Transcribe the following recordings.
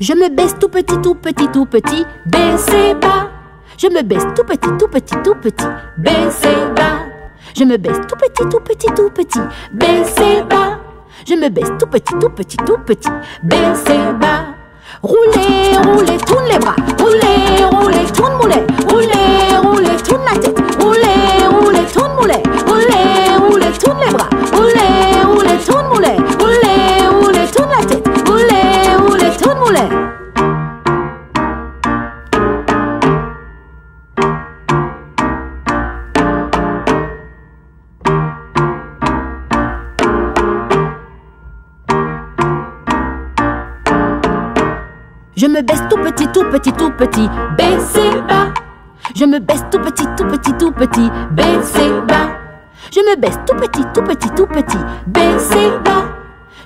Je me baisse tout petit, tout petit, tout petit. Baissé bas. Je me baisse tout petit, tout petit, tout petit. Baissé bas. Je me baisse tout petit, tout petit, tout petit. Baissé bas. Je me baisse tout petit, tout petit, tout petit. Baissé bas. Roulez, roulez, tourne les bras. Roulez, roulez, tourne moulet. Roulez, roulez, tourne la tête. Roulez, roulez, tourne moulet. Roulez, roulez, tourne les bras. Roulez, roulez, tourne moulet. Roulez, roulez, tourne la tête. Roulez, roulez, tourne moulet. Je me baisse tout petit, tout petit, tout petit. Baissé bas. Je me baisse tout petit, tout petit, tout petit. Baissé bas. Je me baisse tout petit, tout petit, tout petit. Baissé bas.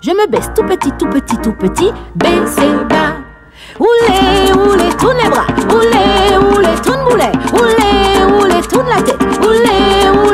Je me baisse tout petit, tout petit, tout petit. Baissé bas. Roulez, roulez, tourne les bras. Roulez, roulez, tourne moulet. Roulez, roulez, tourne la tête. Roulez, roulez.